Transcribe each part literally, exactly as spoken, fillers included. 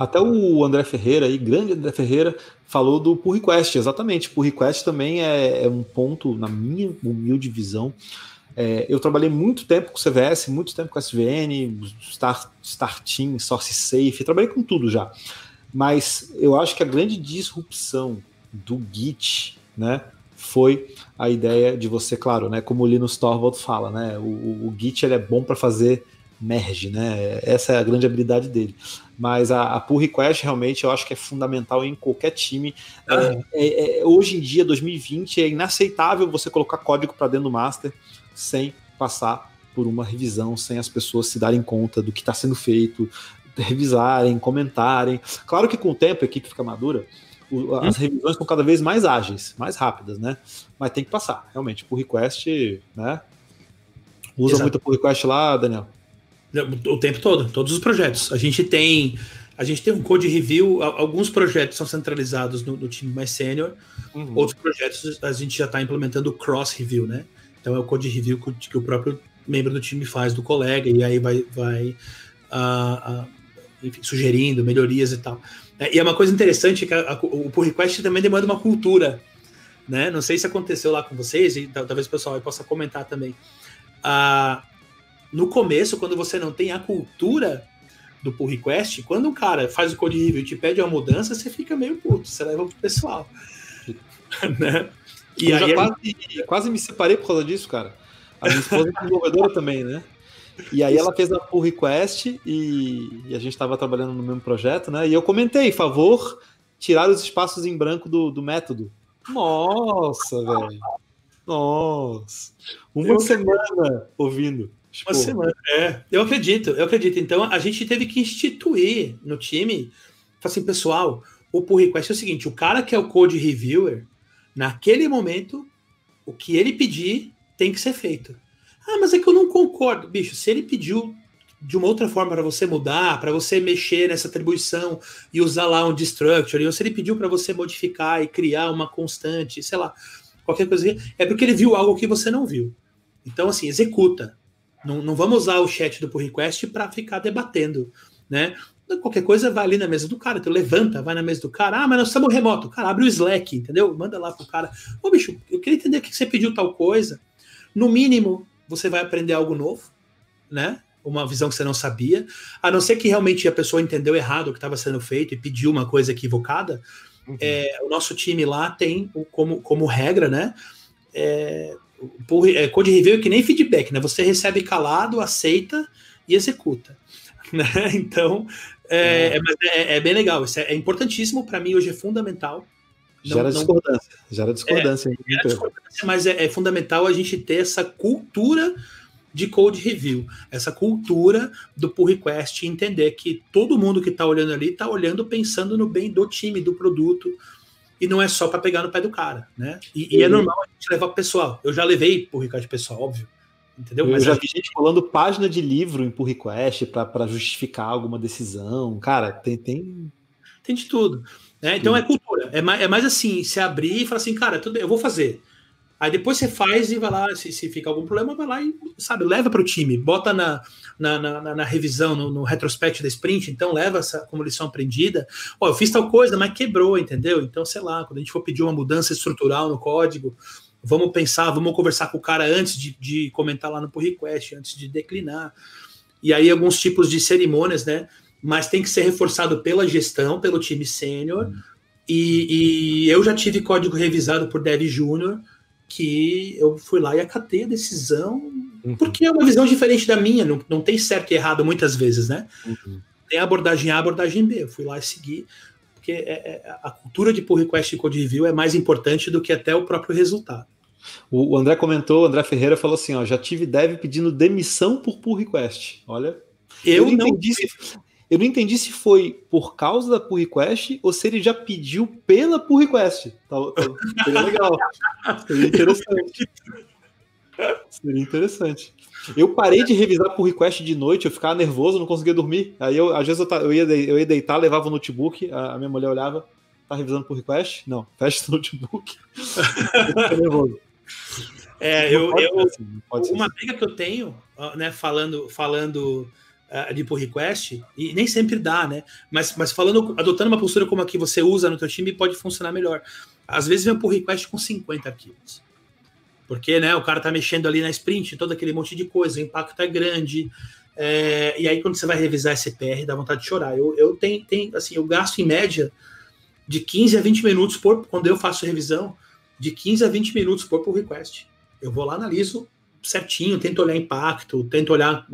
Até o André Ferreira, aí, grande André Ferreira, falou do pull request, exatamente. Pull request também é, é um ponto, na minha humilde visão. É, eu trabalhei muito tempo com C V S, muito tempo com S V N, Start, Starting, Source Safe, trabalhei com tudo já. Mas eu acho que a grande disrupção do Git, né, foi a ideia de você, claro, né, como o Linus Torvald fala, né, o, o Git ele é bom para fazer merge, né? Essa é a grande habilidade dele. Mas a, a pull request realmente eu acho que é fundamental em qualquer time. Ah. É, é, é, hoje em dia, dois mil e vinte, é inaceitável você colocar código para dentro do master sem passar por uma revisão, sem as pessoas se darem conta do que está sendo feito, revisarem, comentarem. Claro que com o tempo a equipe fica madura, as hum. revisões são cada vez mais ágeis, mais rápidas, né? Mas tem que passar, realmente. Pull request, né? Usa Exato. Muito pull request lá, Daniel. O tempo todo, todos os projetos. A gente tem, a gente tem um code review, alguns projetos são centralizados no, no time mais sênior, uhum. outros projetos a gente já está implementando o cross-review, né? Então é o code review que, que o próprio membro do time faz do colega, e aí vai, vai uh, uh, enfim, sugerindo melhorias e tal. E é uma coisa interessante que a, a, o pull request também demanda uma cultura, né? Não sei se aconteceu lá com vocês, e talvez o pessoal aí possa comentar também. Uh, No começo, quando você não tem a cultura do pull request, quando o cara faz o code review e te pede uma mudança, você fica meio puto, você leva pro pessoal. Né? E eu aí já quase, eu... quase me separei por causa disso, cara. A minha esposa é desenvolvedora também, né? E aí ela fez a pull request e, e a gente estava trabalhando no mesmo projeto, né? E eu comentei, favor, tirar os espaços em branco do, do método. Nossa, velho. Nossa. Uma eu semana sei. ouvindo. Tipo, uma semana, é. Eu acredito, eu acredito. Então, a gente teve que instituir no time, assim, pessoal, o pull request é o seguinte, o cara que é o code reviewer, naquele momento, o que ele pedir tem que ser feito. Ah, mas é que eu não concordo. Bicho, se ele pediu de uma outra forma para você mudar, para você mexer nessa atribuição e usar lá um destructure, ou se ele pediu para você modificar e criar uma constante, sei lá, qualquer coisa, é porque ele viu algo que você não viu. Então, assim, executa. Não, não vamos usar o chat do pull request para ficar debatendo, né? Qualquer coisa vai ali na mesa do cara, então levanta, vai na mesa do cara, ah, mas nós estamos remoto, cara, abre o Slack, entendeu? Manda lá pro cara, ô bicho, eu queria entender o que você pediu tal coisa. No mínimo, você vai aprender algo novo, né? Uma visão que você não sabia, a não ser que realmente a pessoa entendeu errado o que estava sendo feito e pediu uma coisa equivocada. Uhum. É, o nosso time lá tem como, como regra, né? É... Por, é, code review é que nem feedback, né? Você recebe calado, aceita e executa, né? Então, é, é. É, é bem legal. Isso é, é importantíssimo, para mim hoje é fundamental. Não, gera não, discordância, gera discordância. É, gera discordância mas é, é fundamental a gente ter essa cultura de code review, essa cultura do pull request, entender que todo mundo que está olhando ali está olhando pensando no bem do time, do produto, e não é só para pegar no pé do cara, né? E, e é normal a gente levar pro pessoal. Eu já levei pull request pessoal, óbvio. Entendeu? Mas eu já vi gente rolando página de livro em pull request para justificar alguma decisão. Cara, tem... Tem, tem de tudo. Né? Então é cultura. É mais, é mais assim, se abrir e falar assim, cara, tudo bem, eu vou fazer. Aí depois você faz e vai lá, se, se fica algum problema, vai lá e, sabe, leva para o time. Bota na, na, na, na revisão, no, no retrospect da sprint, então leva essa como lição aprendida. Ó, eu fiz tal coisa, mas quebrou, entendeu? Então, sei lá, quando a gente for pedir uma mudança estrutural no código, vamos pensar, vamos conversar com o cara antes de, de comentar lá no pull request, antes de declinar. E aí alguns tipos de cerimônias, né? Mas tem que ser reforçado pela gestão, pelo time sênior. Hum. E, e eu já tive código revisado por Dev Júnior, que eu fui lá e acatei a decisão, uhum. porque é uma visão diferente da minha, não, não tem certo e errado muitas vezes, né? Uhum. Tem a abordagem A, a abordagem B, eu fui lá e segui, porque é, é, a cultura de pull request e code review é mais importante do que até o próprio resultado. O, o André comentou, o André Ferreira falou assim, ó, já tive dev pedindo demissão por pull request, olha... Eu, eu não entendi se, eu não entendi se foi por causa da pull request ou se ele já pediu pela pull request. Tá, tá, seria legal. Seria interessante. Seria interessante. Eu parei de revisar pull request de noite, eu ficava nervoso, não conseguia dormir. Aí, eu, às vezes, eu, eu, ia, eu ia deitar, levava o notebook, a, a minha mulher olhava, tá revisando pull request? Não, fecha o notebook. Eu tô nervoso. É, eu, eu, assim, uma briga que eu tenho, né, falando... falando uh, de pull request, e nem sempre dá, né? Mas, mas falando, adotando uma postura como a que você usa no teu time, pode funcionar melhor. Às vezes vem um pull request com cinquenta arquivos. Porque, né, o cara tá mexendo ali na sprint, todo aquele monte de coisa, o impacto é grande. É, e aí, quando você vai revisar esse P R, dá vontade de chorar. Eu, eu tenho, tenho, assim, eu gasto em média de quinze a vinte minutos por, quando eu faço revisão, de quinze a vinte minutos por pull request. Eu vou lá, analiso certinho, tento olhar impacto, tento olhar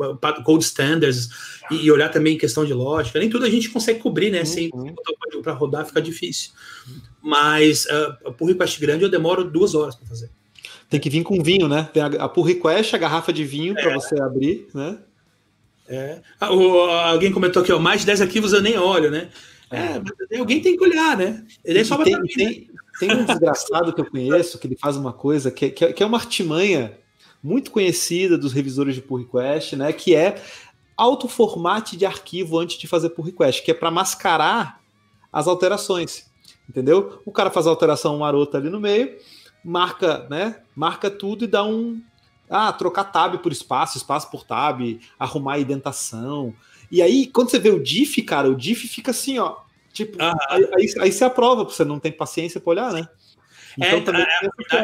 gold standards e, e olhar também questão de lógica. Nem tudo a gente consegue cobrir, né? Uhum. Sem botar o código para rodar fica difícil. Mas uh, pull request grande eu demoro duas horas para fazer. Tem que vir com vinho, né? Tem a pull request, a garrafa de vinho é. Para você abrir, né? É. Ah, o, alguém comentou aqui, ó, mais de dez arquivos eu nem olho, né? É, é mas alguém tem que olhar, né? Ele é só tem, mim, tem, né? Tem um desgraçado que eu conheço que ele faz uma coisa que, que, que é uma artimanha muito conhecida dos revisores de pull request, né? Que é autoformate de arquivo antes de fazer pull request, que é para mascarar as alterações, entendeu? O cara faz a alteração marota ali no meio, marca, né? Marca tudo e dá um... Ah, trocar tab por espaço, espaço por tab, arrumar a indentação. E aí, quando você vê o diff, cara, o diff fica assim, ó. Tipo, ah, aí, aí, aí você aprova, porque você não tem paciência pra olhar, né? Então, é, também é, é, é, é,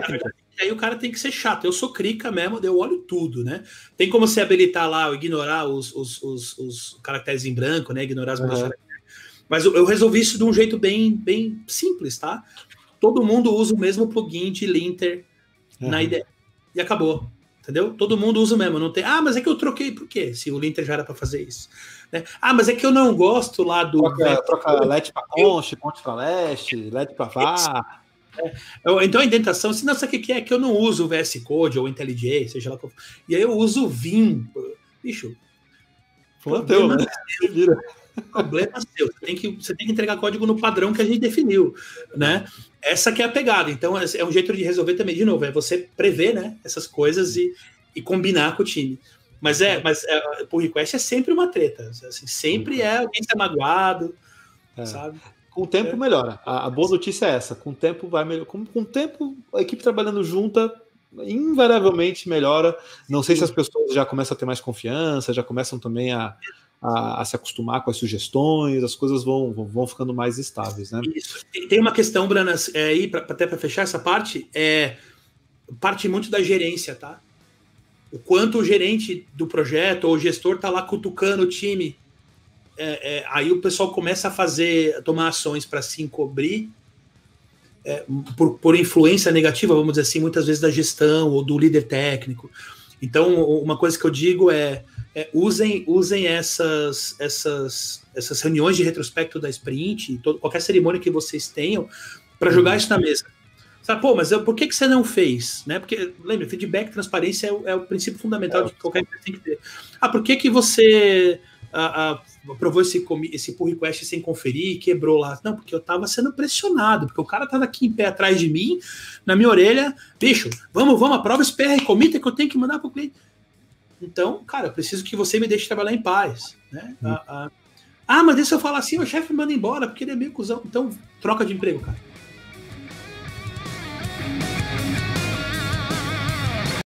é, aí o cara tem que ser chato. Eu sou crica mesmo, eu olho tudo, né? Tem como você habilitar lá, ignorar os, os, os, os caracteres em branco, né? Ignorar as uhum. Caracteres. Mas eu, eu resolvi isso de um jeito bem, bem simples, tá? Todo mundo usa o mesmo plugin de linter uhum. na I D E. E acabou. Entendeu? Todo mundo usa mesmo, não tem... Ah, mas é que eu troquei, por quê? Se o linter já era para fazer isso. Né? Ah, mas é que eu não gosto lá do... Troca, troca L E D para conche, conche para leste, L E D para var. É. Então a indentação, se não sabe o que é, que eu não uso o V S Code ou o IntelliJ, seja lá qual for. E aí eu uso o V I M. Bicho, problema seu. Problema seu. Você tem, que, você tem que entregar código no padrão que a gente definiu, né? Essa que é a pegada. Então, é um jeito de resolver também, de novo, é você prever, né, essas coisas e, e combinar com o time. Mas é, mas é, pull request é sempre uma treta. Assim, sempre é alguém ser magoado, é. Sabe? Com o tempo é. Melhora. A, a boa notícia é essa. Com o tempo vai melhor. Com, com o tempo, a equipe trabalhando junta invariavelmente melhora. Não sei se as pessoas já começam a ter mais confiança, já começam também a... A, a se acostumar com as sugestões, as coisas vão, vão, vão ficando mais estáveis, né? Isso. Tem uma questão, Branas, é, aí, pra, até para fechar essa parte, é, parte muito da gerência, tá? O quanto o gerente do projeto ou o gestor tá lá cutucando o time, é, é, aí o pessoal começa a fazer, a tomar ações para se encobrir, é, por, por influência negativa, vamos dizer assim, muitas vezes da gestão ou do líder técnico. Então, uma coisa que eu digo é, é usem, usem essas, essas, essas reuniões de retrospecto da sprint, todo, qualquer cerimônia que vocês tenham, para jogar isso na mesa. Sabe, pô, mas eu, por que, que você não fez? Né? Porque, lembra, feedback, transparência é, é o princípio fundamental é, de qualquer coisa que tem que ter. Ah, por que, que você ah, ah, aprovou esse, esse pull request sem conferir e quebrou lá? Não, porque eu estava sendo pressionado, porque o cara estava aqui em pé atrás de mim, na minha orelha, bicho, vamos, vamos, aprova esse P R, comita que eu tenho que mandar para o cliente. Então, cara, eu preciso que você me deixe trabalhar em paz, né? Uhum. Ah, ah, mas se eu falar assim, o chefe manda embora, porque ele é meio cuzão. Então, troca de emprego, cara.